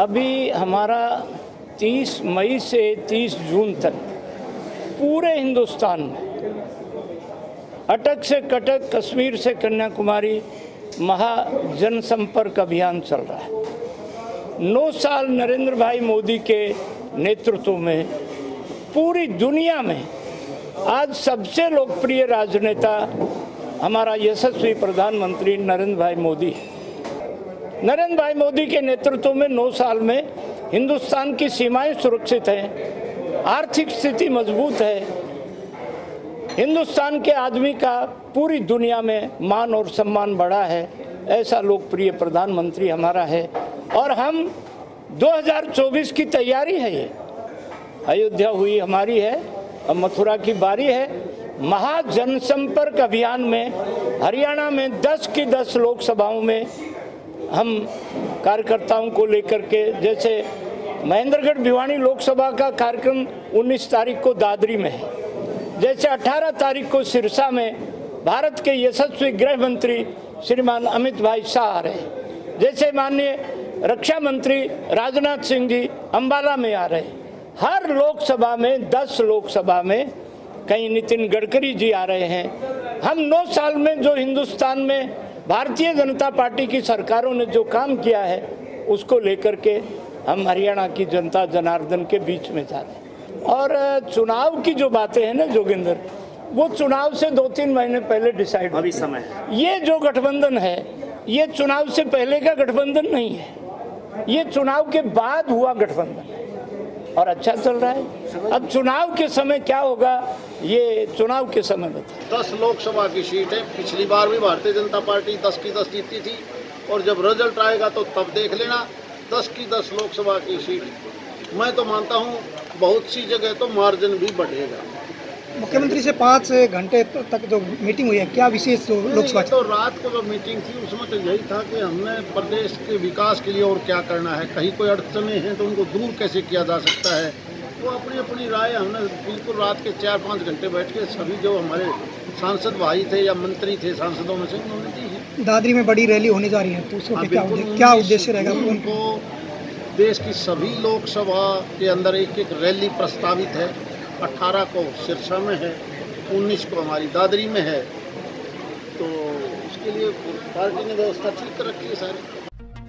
अभी हमारा 30 मई से 30 जून तक पूरे हिंदुस्तान में अटक से कटक, कश्मीर से कन्याकुमारी महाजनसंपर्क अभियान चल रहा है। 9 साल नरेंद्र भाई मोदी के नेतृत्व में पूरी दुनिया में आज सबसे लोकप्रिय राजनेता हमारा यशस्वी प्रधानमंत्री नरेंद्र भाई मोदी है। नरेंद्र भाई मोदी के नेतृत्व में 9 साल में हिंदुस्तान की सीमाएं सुरक्षित हैं, आर्थिक स्थिति मजबूत है, हिंदुस्तान के आदमी का पूरी दुनिया में मान और सम्मान बढ़ा है। ऐसा लोकप्रिय प्रधानमंत्री हमारा है और हम 2024 की तैयारी है। ये अयोध्या हुई हमारी है, अब मथुरा की बारी है। महाजनसंपर्क अभियान में हरियाणा में 10 की 10 लोकसभाओं में हम कार्यकर्ताओं को लेकर के, जैसे महेंद्रगढ़ भिवानी लोकसभा का कार्यक्रम 19 तारीख को दादरी में है, जैसे 18 तारीख को सिरसा में भारत के यशस्वी गृह मंत्री श्रीमान अमित भाई शाह आ रहे, जैसे माननीय रक्षा मंत्री राजनाथ सिंह जी अम्बाला में आ रहे। हर लोकसभा में 10 लोकसभा में कहीं नितिन गडकरी जी आ रहे हैं। हम 9 साल में जो हिंदुस्तान में भारतीय जनता पार्टी की सरकारों ने जो काम किया है उसको लेकर के हम हरियाणा की जनता जनार्दन के बीच में जा रहे हैं। और चुनाव की जो बातें हैं ना जोगिंदर, वो चुनाव से 2-3 महीने पहले डिसाइड अभी समय है। ये जो गठबंधन है ये चुनाव से पहले का गठबंधन नहीं है, ये चुनाव के बाद हुआ गठबंधन है और अच्छा चल रहा है। अब चुनाव के समय क्या होगा ये चुनाव के समय बताएं। 10 लोकसभा की सीटें पिछली बार भी भारतीय जनता पार्टी 10 की 10 जीतती थी और जब रिजल्ट आएगा तो तब देख लेना। 10 की 10 लोकसभा की सीट मैं तो मानता हूँ बहुत सी जगह तो मार्जिन भी बढ़ेगा। मुख्यमंत्री से 5 घंटे तक जो मीटिंग हुई है, क्या विशेष लोकसभा? तो रात को जो मीटिंग थी उसमें तो यही था कि हमने प्रदेश के विकास के लिए और क्या करना है, कहीं कोई अड़चने हैं तो उनको दूर कैसे किया जा सकता है। तो अपनी अपनी राय हमने बिल्कुल रात के 4-5 घंटे बैठ के सभी जो हमारे सांसद भाई थे या मंत्री थे सांसदों में से उन्होंने दी है। दादरी में बड़ी रैली होने जा रही है तो उसको क्या उद्देश्य रहेगा? उनको देश की सभी लोकसभा के अंदर एक रैली प्रस्तावित है। 18 को सिरसा में है, 19 को हमारी दादरी में है, तो उसके लिए पार्टी ने व्यवस्था ठीक कर रखी है सारी।